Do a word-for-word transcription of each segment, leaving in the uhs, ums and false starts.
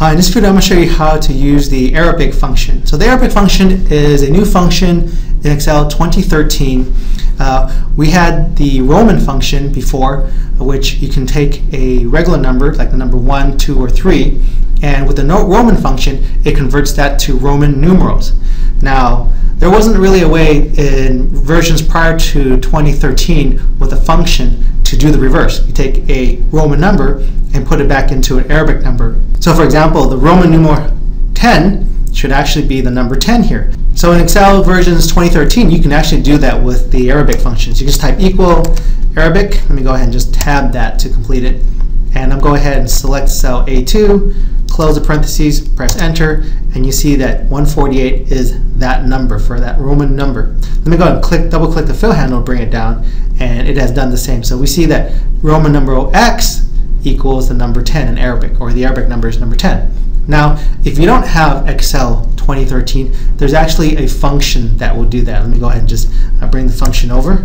Uh, in this video, I'm going to show you how to use the Arabic function. So the Arabic function is a new function in Excel twenty thirteen. Uh, we had the Roman function before, which you can take a regular number, like the number one, two, or three, and with the Roman function, it converts that to Roman numerals. Now, there wasn't really a way in versions prior to twenty thirteen with a function to do the reverse. You take a Roman number and put it back into an Arabic number. So for example, the Roman numeral ten should actually be the number ten here. So in Excel versions twenty thirteen, you can actually do that with the Arabic functions. You just type equal Arabic. Let me go ahead and just tab that to complete it. And I'll go ahead and select cell A two, close the parentheses, press enter, and you see that one forty-eight is that number for that Roman number. Let me go ahead and click, double click the fill handle, bring it down, and it has done the same. So we see that Roman numeral X equals the number ten in Arabic, or the Arabic number is number ten. Now, if you don't have Excel twenty thirteen, there's actually a function that will do that. Let me go ahead and just bring the function over.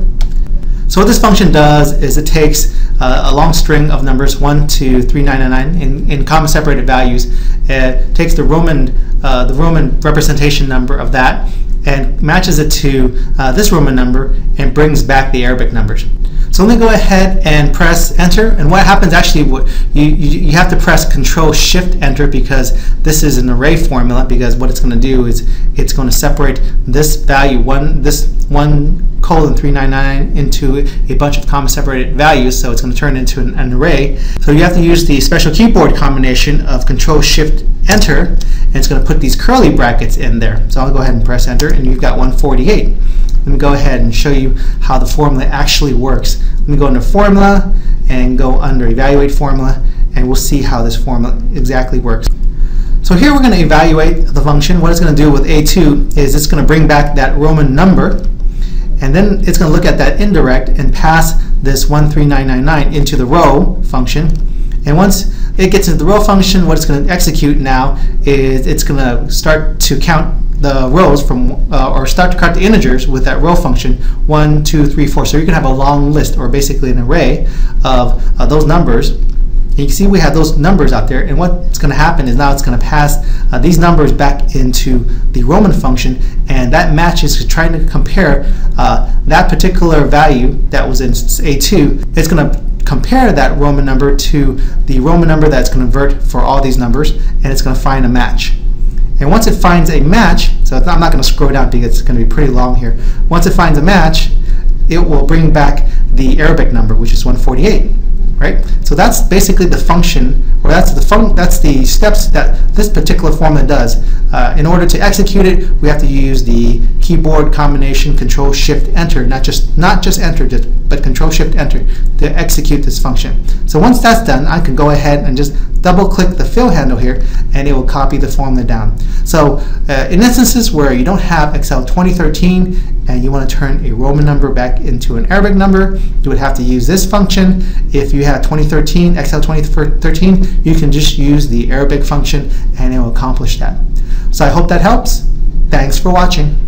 So what this function does is it takes uh, a long string of numbers, one, two, three, nine, and nine, in, in comma separated values. It takes the Roman, uh, the Roman representation number of that and matches it to uh, this Roman number and brings back the Arabic numbers. So let me go ahead and press enter, and what happens actually, you, you, you have to press control shift enter because this is an array formula, because what it's going to do is it's going to separate this value, one, this one colon three nine nine, into a bunch of comma separated values, so it's going to turn into an, an array. So you have to use the special keyboard combination of control shift enter, and it's going to put these curly brackets in there. So I'll go ahead and press enter, and you've got one forty-eight. Let me go ahead and show you how the formula actually works. Let me go into formula and go under evaluate formula, and we'll see how this formula exactly works. So here we're going to evaluate the function. What it's going to do with A two is it's going to bring back that Roman number, and then it's going to look at that indirect and pass this one three nine nine nine into the row function. And once it gets into the row function, what it's going to execute now is it's going to start to count the rows from, uh, or start to count the integers with that row function, one, two, three, four. So you can have a long list, or basically an array of uh, those numbers. And you can see we have those numbers out there, and what's going to happen is now it's going to pass uh, these numbers back into the Roman function, and that matches, trying to compare uh, that particular value that was in A two. It's going to compare that Roman number to the Roman number that's going to convert for all these numbers, and it's going to find a match. And once it finds a match, so I'm not going to scroll down because it's going to be pretty long here. Once it finds a match, it will bring back the Arabic number, which is one forty-eight, right? So that's basically the function, or that's the fun that's the steps that this particular formula does. Uh, in order to execute it, we have to use the keyboard combination Control Shift Enter, not just not just Enter, just, but Control Shift Enter to execute this function. So once that's done, I can go ahead and just double click the fill handle here, and it will copy the formula down. So uh, in instances where you don't have Excel twenty thirteen and you want to turn a Roman number back into an Arabic number, you would have to use this function. If you have twenty thirteen, Excel twenty thirteen, you can just use the Arabic function and it will accomplish that. So I hope that helps. Thanks for watching.